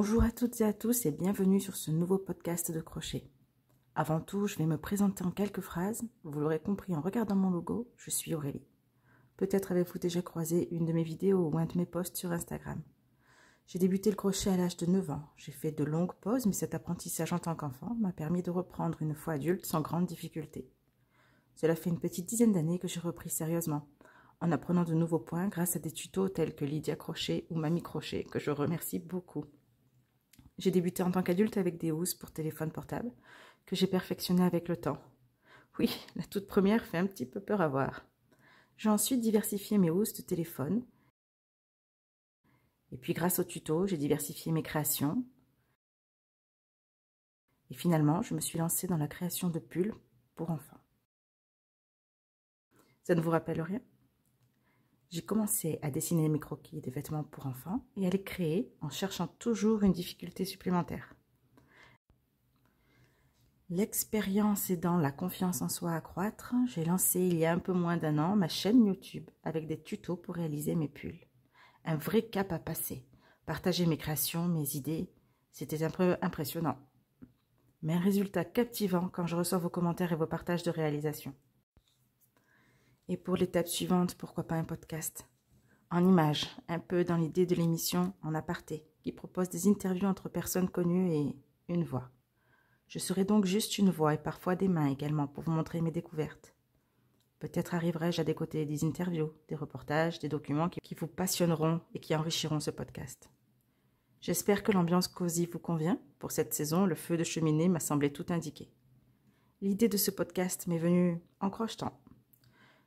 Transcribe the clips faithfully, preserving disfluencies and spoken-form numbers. Bonjour à toutes et à tous et bienvenue sur ce nouveau podcast de crochet. Avant tout, je vais me présenter en quelques phrases. Vous l'aurez compris en regardant mon logo, je suis Aurélie. Peut-être avez-vous déjà croisé une de mes vidéos ou un de mes posts sur Instagram. J'ai débuté le crochet à l'âge de neuf ans. J'ai fait de longues pauses, mais cet apprentissage en tant qu'enfant m'a permis de reprendre une fois adulte sans grande difficulté. Cela fait une petite dizaine d'années que j'ai repris sérieusement, en apprenant de nouveaux points grâce à des tutos tels que Lydia Crochet ou Mamie Crochet, que je remercie beaucoup. J'ai débuté en tant qu'adulte avec des housses pour téléphone portable, que j'ai perfectionné avec le temps. Oui, la toute première fait un petit peu peur à voir. J'ai ensuite diversifié mes housses de téléphone. Et puis grâce aux tutos, j'ai diversifié mes créations. Et finalement, je me suis lancée dans la création de pulls pour enfants. Ça ne vous rappelle rien ? J'ai commencé à dessiner mes croquis des vêtements pour enfants et à les créer en cherchant toujours une difficulté supplémentaire. L'expérience aidant la confiance en soi à croître, j'ai lancé il y a un peu moins d'un an ma chaîne YouTube avec des tutos pour réaliser mes pulls. Un vrai cap à passer, partager mes créations, mes idées, c'était un peu impressionnant. Mais un résultat captivant quand je reçois vos commentaires et vos partages de réalisation. Et pour l'étape suivante, pourquoi pas un podcast en images, un peu dans l'idée de l'émission En aparté, qui propose des interviews entre personnes connues et une voix. Je serai donc juste une voix et parfois des mains également pour vous montrer mes découvertes. Peut-être arriverai-je à décoter des interviews, des reportages, des documents qui vous passionneront et qui enrichiront ce podcast. J'espère que l'ambiance cosy vous convient. Pour cette saison, le feu de cheminée m'a semblé tout indiqué. L'idée de ce podcast m'est venue en crochetant.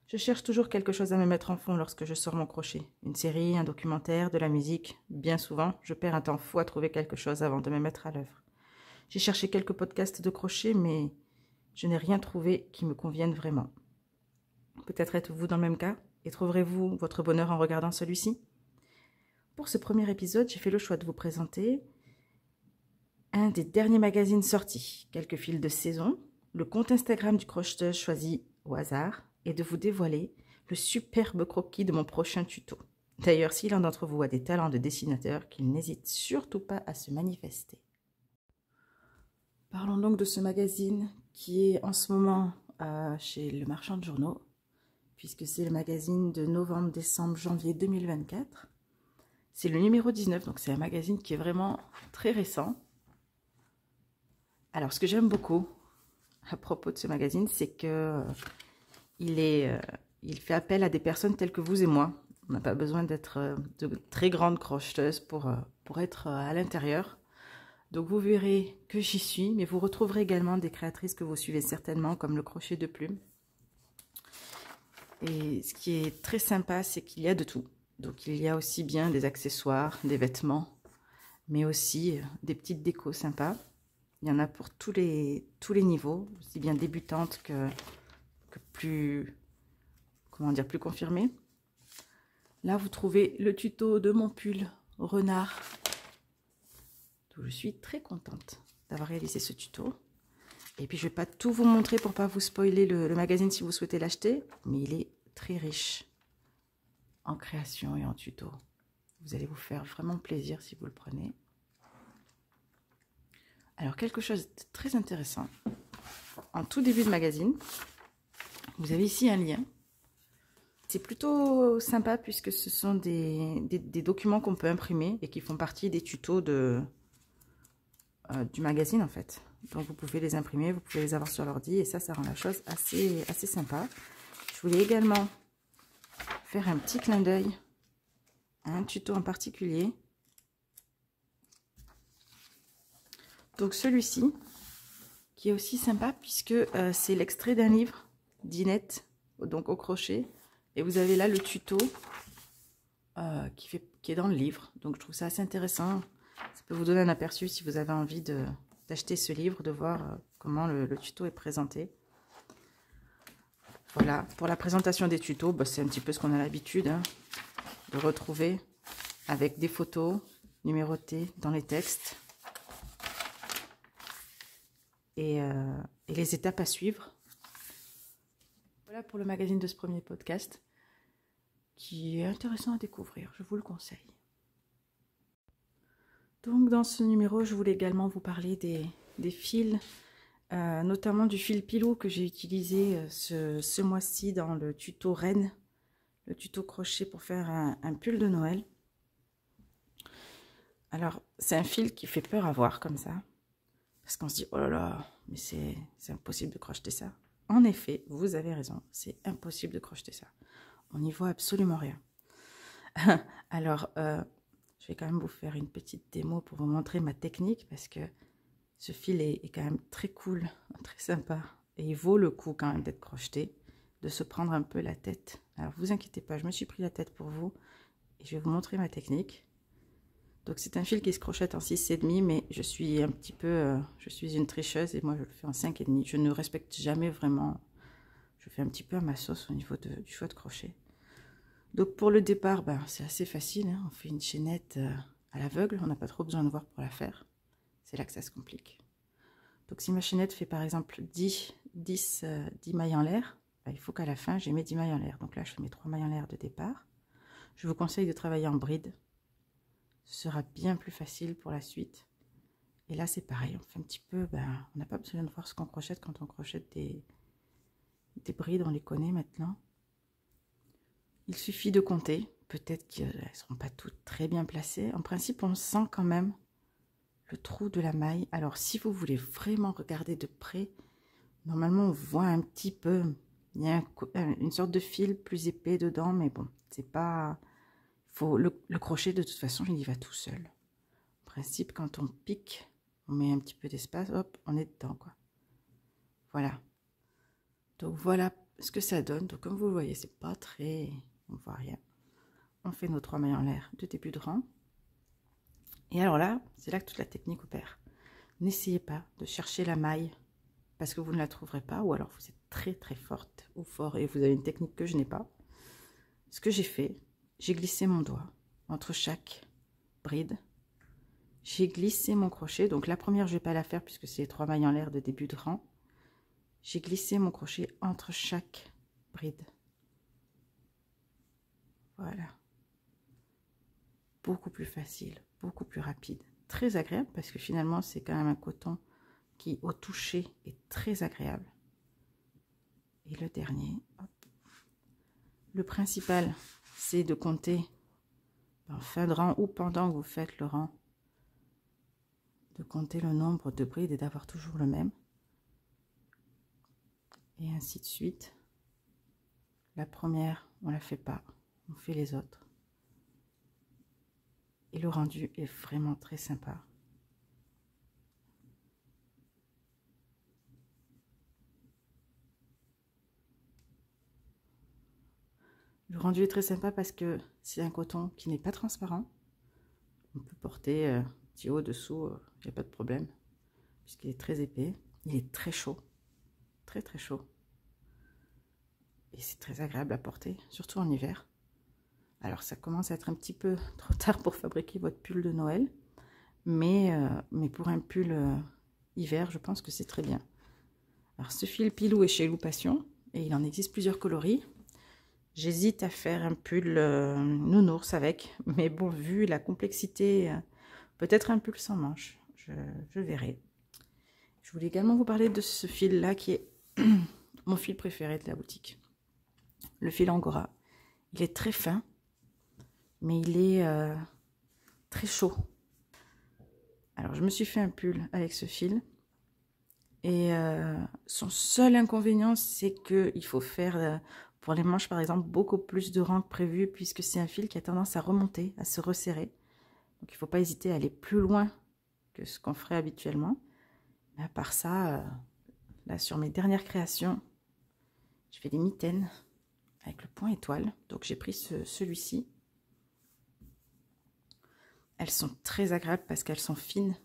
Je cherche toujours quelque chose à me mettre en fond lorsque je sors mon crochet. Une série, un documentaire, de la musique. Bien souvent, je perds un temps fou à trouver quelque chose avant de me mettre à l'œuvre. J'ai cherché quelques podcasts de crochet, mais je n'ai rien trouvé qui me convienne vraiment. Peut-être êtes-vous dans le même cas et trouverez-vous votre bonheur en regardant celui-ci. Pour ce premier épisode, j'ai fait le choix de vous présenter un des derniers magazines sortis, quelques fils de saison, le compte Instagram du crocheteuse choisi au hasard, et de vous dévoiler le superbe croquis de mon prochain tuto. D'ailleurs, si l'un d'entre vous a des talents de dessinateur, qu'il n'hésite surtout pas à se manifester. Parlons donc de ce magazine qui est en ce moment euh, chez le marchand de journaux, puisque c'est le magazine de novembre, décembre, janvier deux mille vingt-quatre. C'est le numéro dix-neuf, donc c'est un magazine qui est vraiment très récent. Alors, ce que j'aime beaucoup à propos de ce magazine, c'est que Il, est, euh, il fait appel à des personnes telles que vous et moi. On n'a pas besoin d'être euh, de très grandes crocheteuses pour, euh, pour être euh, à l'intérieur. Donc vous verrez que j'y suis, mais vous retrouverez également des créatrices que vous suivez certainement, comme le crochet de plume. Et ce qui est très sympa, c'est qu'il y a de tout. Donc il y a aussi bien des accessoires, des vêtements, mais aussi euh, des petites décos sympas. Il y en a pour tous les, tous les niveaux, aussi bien débutantes que... Que plus, comment dire, plus confirmé. Là, vous trouvez le tuto de mon pull renard. Donc, je suis très contente d'avoir réalisé ce tuto. Et puis, je ne vais pas tout vous montrer pour ne pas vous spoiler le, le magazine si vous souhaitez l'acheter. Mais il est très riche en création et en tuto. Vous allez vous faire vraiment plaisir si vous le prenez. Alors, quelque chose de très intéressant. En tout début de magazine, vous avez ici un lien. C'est plutôt sympa puisque ce sont des, des, des documents qu'on peut imprimer et qui font partie des tutos de, euh, du magazine en fait. Donc vous pouvez les imprimer, vous pouvez les avoir sur l'ordi et ça, ça rend la chose assez, assez sympa. Je voulais également faire un petit clin d'œil à un tuto en particulier. Donc celui-ci qui est aussi sympa puisque euh, c'est l'extrait d'un livre Dinette, donc au crochet, et vous avez là le tuto euh, qui, fait, qui est dans le livre. Donc je trouve ça assez intéressant, ça peut vous donner un aperçu si vous avez envie d'acheter ce livre, de voir comment le, le tuto est présenté. Voilà, pour la présentation des tutos, bah, c'est un petit peu ce qu'on a l'habitude hein, de retrouver, avec des photos numérotées dans les textes et, euh, et les étapes à suivre. Voilà pour le magazine de ce premier podcast, qui est intéressant à découvrir, je vous le conseille. Donc dans ce numéro, je voulais également vous parler des, des fils, euh, notamment du fil pilot que j'ai utilisé ce, ce mois-ci dans le tuto Reine, le tuto crochet pour faire un, un pull de Noël. Alors, c'est un fil qui fait peur à voir comme ça, parce qu'on se dit, oh là là, mais c'est impossible de crocheter ça. En effet, vous avez raison, c'est impossible de crocheter ça. On n'y voit absolument rien. Alors, euh, je vais quand même vous faire une petite démo pour vous montrer ma technique, parce que ce fil est, est quand même très cool, très sympa, et il vaut le coup quand même d'être crocheté, de se prendre un peu la tête. Alors, vous inquiétez pas, je me suis pris la tête pour vous, et je vais vous montrer ma technique. Donc c'est un fil qui se crochette en six et demi, mais je suis un petit peu, euh, je suis une tricheuse et moi je le fais en cinq et demi. Je ne respecte jamais vraiment, je fais un petit peu à ma sauce au niveau de, du choix de crochet. Donc pour le départ, ben, c'est assez facile, hein. On fait une chaînette euh, à l'aveugle, on n'a pas trop besoin de voir pour la faire. C'est là que ça se complique. Donc si ma chaînette fait par exemple dix, dix, euh, dix mailles en l'air, ben, il faut qu'à la fin j'ai mes dix mailles en l'air. Donc là je fais mes trois mailles en l'air de départ. Je vous conseille de travailler en bride. Ce sera bien plus facile pour la suite. Et là, c'est pareil, on fait un petit peu, ben, on n'a pas besoin de voir ce qu'on crochette quand on crochette des, des brides, on les connaît maintenant. Il suffit de compter, peut-être qu'elles ne seront pas toutes très bien placées. En principe, on sent quand même le trou de la maille. Alors, si vous voulez vraiment regarder de près, normalement, on voit un petit peu, il y a un, une sorte de fil plus épais dedans, mais bon, c'est pas... Faut le, le crochet, de toute façon, il y va tout seul. En principe, quand on pique, on met un petit peu d'espace, hop, on est dedans, quoi. Voilà. Donc, voilà ce que ça donne. Donc, comme vous le voyez, c'est pas très... On voit rien. On fait nos trois mailles en l'air de début de rang. Et alors là, c'est là que toute la technique opère. N'essayez pas de chercher la maille parce que vous ne la trouverez pas, ou alors vous êtes très, très forte ou fort et vous avez une technique que je n'ai pas. Ce que j'ai fait... J'ai glissé mon doigt entre chaque bride. J'ai glissé mon crochet. Donc la première, je ne vais pas la faire puisque c'est les trois mailles en l'air de début de rang. J'ai glissé mon crochet entre chaque bride. Voilà. Beaucoup plus facile, beaucoup plus rapide. Très agréable parce que finalement, c'est quand même un coton qui, au toucher, est très agréable. Et le dernier, hop. Le principal... c'est de compter en fin de rang ou pendant que vous faites le rang, de compter le nombre de brides et d'avoir toujours le même, et ainsi de suite. La première, on la fait pas, on fait les autres, et le rendu est vraiment très sympa. Le rendu est très sympa parce que c'est un coton qui n'est pas transparent. On peut porter euh, petit haut, dessous, il euh, n'y a pas de problème. Puisqu'il est très épais, il est très chaud. Très très chaud. Et c'est très agréable à porter, surtout en hiver. Alors ça commence à être un petit peu trop tard pour fabriquer votre pull de Noël. Mais, euh, mais pour un pull euh, hiver, je pense que c'est très bien. Alors ce fil pilou est chez Lou Passion et il en existe plusieurs coloris. J'hésite à faire un pull euh, nounours avec, mais bon, vu la complexité, euh, peut-être un pull sans manches, je, je verrai. Je voulais également vous parler de ce fil-là qui est mon fil préféré de la boutique. Le fil Angora. Il est très fin, mais il est euh, très chaud. Alors, je me suis fait un pull avec ce fil. Et euh, son seul inconvénient, c'est qu'il faut faire... Euh, Pour les manches, par exemple, beaucoup plus de rang que prévu puisque c'est un fil qui a tendance à remonter, à se resserrer. Donc, il ne faut pas hésiter à aller plus loin que ce qu'on ferait habituellement. Mais à part ça, euh, là, sur mes dernières créations, je fais des mitaines avec le point étoile. Donc, j'ai pris ce, celui-ci. Elles sont très agréables parce qu'elles sont fines.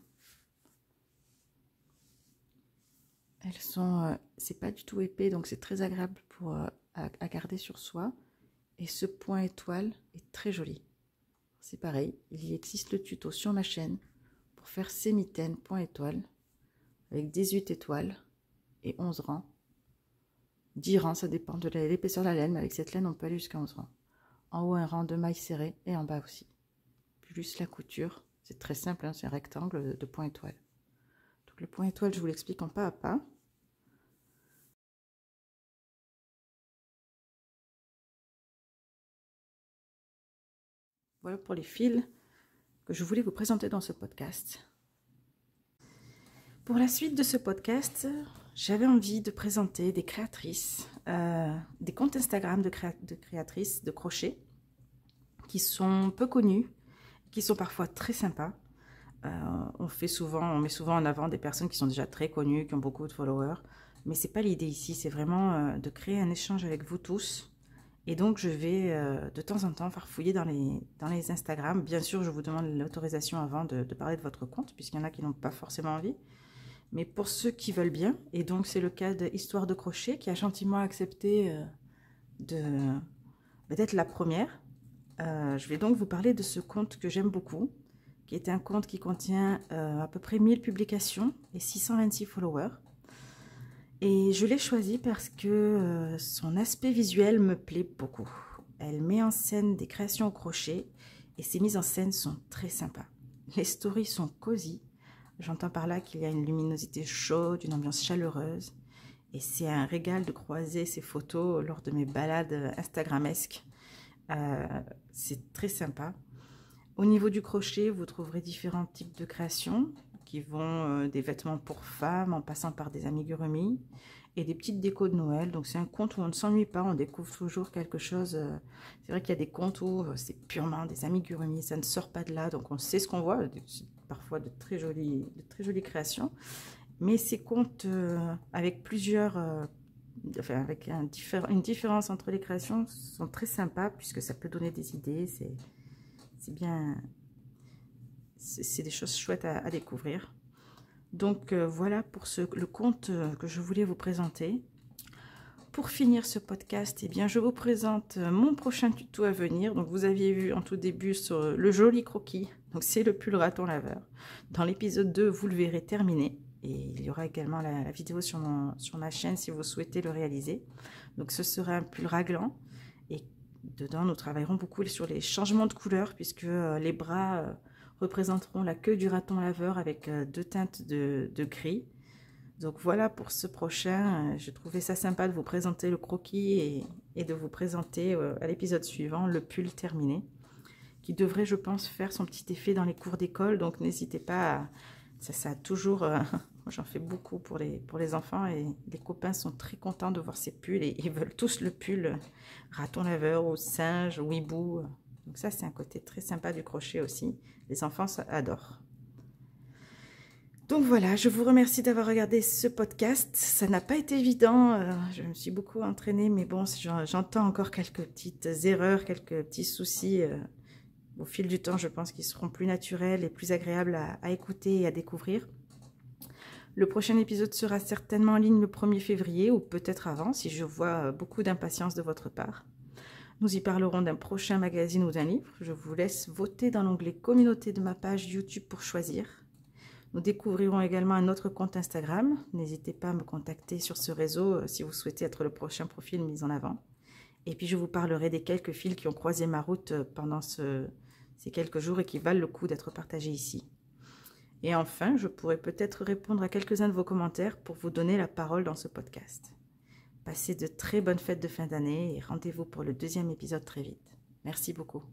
Elles sont... Euh, c'est pas du tout épais, donc c'est très agréable pour... Euh, à garder sur soi, et ce point étoile est très joli. C'est pareil, il existe le tuto sur ma chaîne pour faire ces mitaines point étoile avec dix-huit étoiles et onze rangs, dix rangs, ça dépend de l'épaisseur de la laine, mais avec cette laine on peut aller jusqu'à onze rangs. En haut un rang de mailles serrées et en bas aussi, plus la couture, C'est très simple, hein, c'est un rectangle de point étoile. Donc le point étoile, je vous l'explique en pas à pas. Voilà pour les fils que je voulais vous présenter dans ce podcast. Pour la suite de ce podcast, j'avais envie de présenter des créatrices, euh, des comptes Instagram de, créa de créatrices de crochet qui sont peu connues, qui sont parfois très sympas. Euh, on fait souvent, on met souvent en avant des personnes qui sont déjà très connues, qui ont beaucoup de followers, mais c'est pas l'idée ici. C'est vraiment euh, de créer un échange avec vous tous. Et donc, je vais euh, de temps en temps farfouiller dans les, dans les Instagram. Bien sûr, je vous demande l'autorisation avant de, de parler de votre compte, puisqu'il y en a qui n'ont pas forcément envie. Mais pour ceux qui veulent bien, et donc c'est le cas de Histoire de Crochet, qui a gentiment accepté euh, de d'être la première. Euh, je vais donc vous parler de ce compte que j'aime beaucoup, qui est un compte qui contient euh, à peu près mille publications et six cent vingt-six followers. Et je l'ai choisie parce que euh, son aspect visuel me plaît beaucoup. Elle met en scène des créations au crochet et ses mises en scène sont très sympas. Les stories sont cosy. J'entends par là qu'il y a une luminosité chaude, une ambiance chaleureuse. Et c'est un régal de croiser ces photos lors de mes balades instagramesques. Euh, c'est très sympa. Au niveau du crochet, vous trouverez différents types de créations, qui vont des vêtements pour femmes en passant par des amigurumis et des petites décos de Noël. Donc c'est un compte où on ne s'ennuie pas, on découvre toujours quelque chose. C'est vrai qu'il y a des comptes où c'est purement des amigurumis, ça ne sort pas de là, donc on sait ce qu'on voit, parfois de très jolies, de très jolies créations. Mais ces comptes avec plusieurs, enfin avec un diffé une différence entre les créations sont très sympas puisque ça peut donner des idées, c'est bien... C'est des choses chouettes à, à découvrir. Donc euh, voilà pour ce, le compte que je voulais vous présenter. Pour finir ce podcast, eh bien, je vous présente mon prochain tuto à venir. Donc vous aviez vu en tout début sur le joli croquis. Donc c'est le pull raton laveur. Dans l'épisode deux, vous le verrez terminé. Et il y aura également la, la vidéo sur, mon, sur ma chaîne si vous souhaitez le réaliser. Donc ce sera un pull raglan. Et dedans, nous travaillerons beaucoup sur les changements de couleur puisque euh, les bras... Euh, représenteront la queue du raton laveur avec deux teintes de, de gris. Donc voilà pour ce prochain. J'ai trouvé ça sympa de vous présenter le croquis et, et de vous présenter à l'épisode suivant le pull terminé qui devrait, je pense, faire son petit effet dans les cours d'école. Donc n'hésitez pas à... ça, ça a toujours... Euh... j'en fais beaucoup pour les, pour les enfants et les copains sont très contents de voir ces pulls et ils veulent tous le pull raton laveur ou singe ou hibou. Donc ça, c'est un côté très sympa du crochet aussi. Les enfants adorent. Donc voilà, je vous remercie d'avoir regardé ce podcast. Ça n'a pas été évident. Je me suis beaucoup entraînée, mais bon, j'entends encore quelques petites erreurs, quelques petits soucis. Au fil du temps, je pense qu'ils seront plus naturels et plus agréables à, à écouter et à découvrir. Le prochain épisode sera certainement en ligne le premier février ou peut-être avant, si je vois beaucoup d'impatience de votre part. Nous y parlerons d'un prochain magazine ou d'un livre. Je vous laisse voter dans l'onglet communauté de ma page YouTube pour choisir. Nous découvrirons également un autre compte Instagram. N'hésitez pas à me contacter sur ce réseau si vous souhaitez être le prochain profil mis en avant. Et puis je vous parlerai des quelques fils qui ont croisé ma route pendant ce, ces quelques jours et qui valent le coup d'être partagés ici. Et enfin, je pourrai peut-être répondre à quelques-uns de vos commentaires pour vous donner la parole dans ce podcast. Passez de très bonnes fêtes de fin d'année et rendez-vous pour le deuxième épisode très vite. Merci beaucoup.